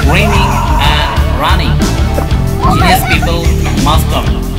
screaming and running. Genius people must come.